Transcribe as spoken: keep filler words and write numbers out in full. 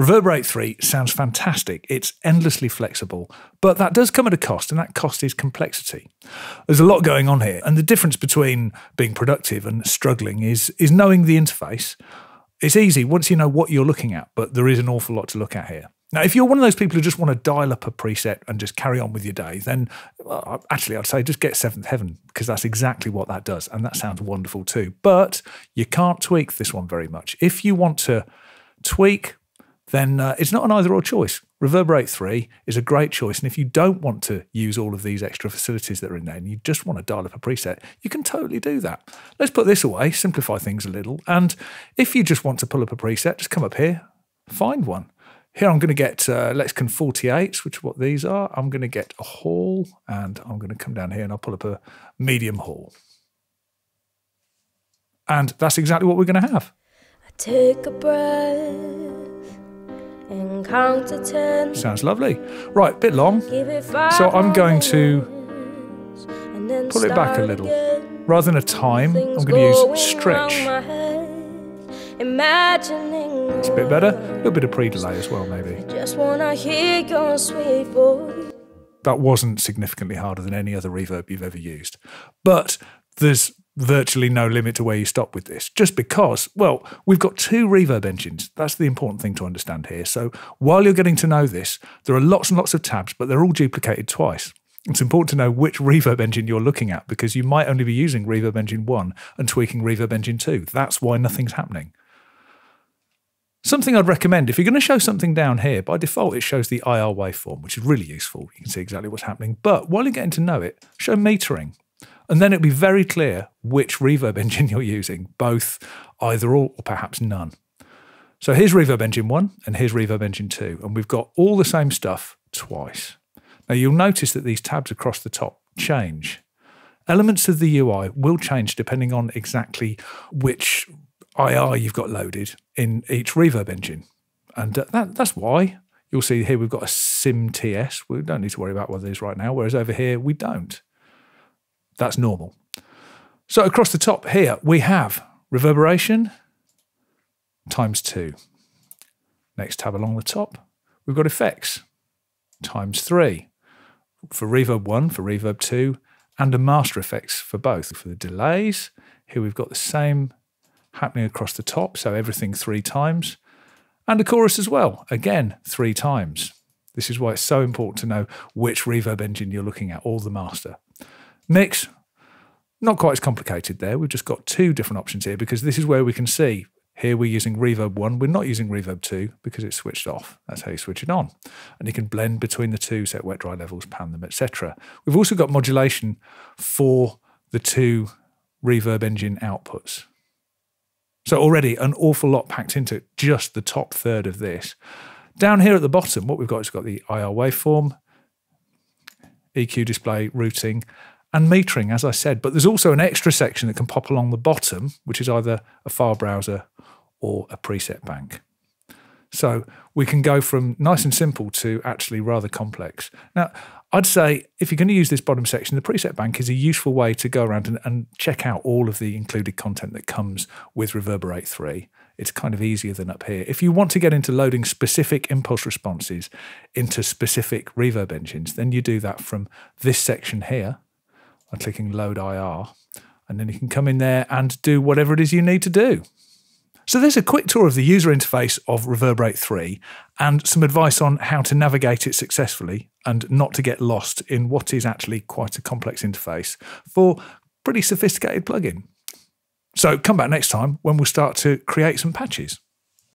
Reverberate three sounds fantastic. It's endlessly flexible, but that does come at a cost, and that cost is complexity. There's a lot going on here, and the difference between being productive and struggling is, is knowing the interface. It's easy once you know what you're looking at, but there is an awful lot to look at here. Now, if you're one of those people who just want to dial up a preset and just carry on with your day, then well, actually I'd say just get Seventh Heaven, because that's exactly what that does, and that sounds wonderful too. But you can't tweak this one very much. If you want to tweak, then uh, it's not an either-or choice. Reverberate three is a great choice, and if you don't want to use all of these extra facilities that are in there and you just want to dial up a preset, you can totally do that. Let's put this away, simplify things a little, and if you just want to pull up a preset, just come up here, find one. Here I'm going to get uh, Lexicon forty-eights, which is what these are. I'm going to get a hall, and I'm going to come down here and I'll pull up a medium hall. And that's exactly what we're going to have. I take a breath and count to ten. Sounds lovely. Right, bit long. So I'm going to pull it back a little. Rather than a time, I'm going to use stretch. Imagining it's a bit better, a little bit of pre-delay as well, maybe. I just wanna hear your sweet voice. That wasn't significantly harder than any other reverb you've ever used. But there's virtually no limit to where you stop with this, just because, well, we've got two reverb engines. That's the important thing to understand here. So while you're getting to know this, there are lots and lots of tabs, but they're all duplicated twice. It's important to know which reverb engine you're looking at, because you might only be using reverb engine one and tweaking reverb engine two. That's why nothing's happening. Something I'd recommend, if you're going to show something down here, by default it shows the I R waveform, which is really useful. You can see exactly what's happening. But while you're getting to know it, show metering. And then it'll be very clear which reverb engine you're using, both either or or perhaps none. So here's reverb engine one and here's reverb engine two. And we've got all the same stuff twice. Now you'll notice that these tabs across the top change. Elements of the U I will change depending on exactly which I R you've got loaded in each reverb engine, and uh, that, that's why you'll see here we've got a sim T S. We don't need to worry about what it is right now, whereas over here we don't. That's normal. So across the top here we have reverberation times two. Next tab along the top we've got effects times three for reverb one, for reverb two, and a master effects for both. For the delays here we've got the same happening across the top, so everything three times, and a chorus as well, again three times. This is why it's so important to know which reverb engine you're looking at, or the master. Mix, not quite as complicated there. We've just got two different options here, because this is where we can see here we're using reverb one, we're not using reverb two because it's switched off. That's how you switch it on. And you can blend between the two, set wet dry levels, pan them, et cetera. We've also got modulation for the two reverb engine outputs. So already an awful lot packed into just the top third of this. Down here at the bottom, what we've got is got the I R waveform, E Q display, routing, and metering, as I said. But there's also an extra section that can pop along the bottom, which is either a file browser or a preset bank. So we can go from nice and simple to actually rather complex. Now, I'd say if you're going to use this bottom section, the preset bank is a useful way to go around and, and check out all of the included content that comes with Reverberate three. It's kind of easier than up here. If you want to get into loading specific impulse responses into specific reverb engines, then you do that from this section here by clicking Load I R, and then you can come in there and do whatever it is you need to do. So there's a quick tour of the user interface of Reverberate three and some advice on how to navigate it successfully and not to get lost in what is actually quite a complex interface for a pretty sophisticated plugin. So come back next time when we'll start to create some patches.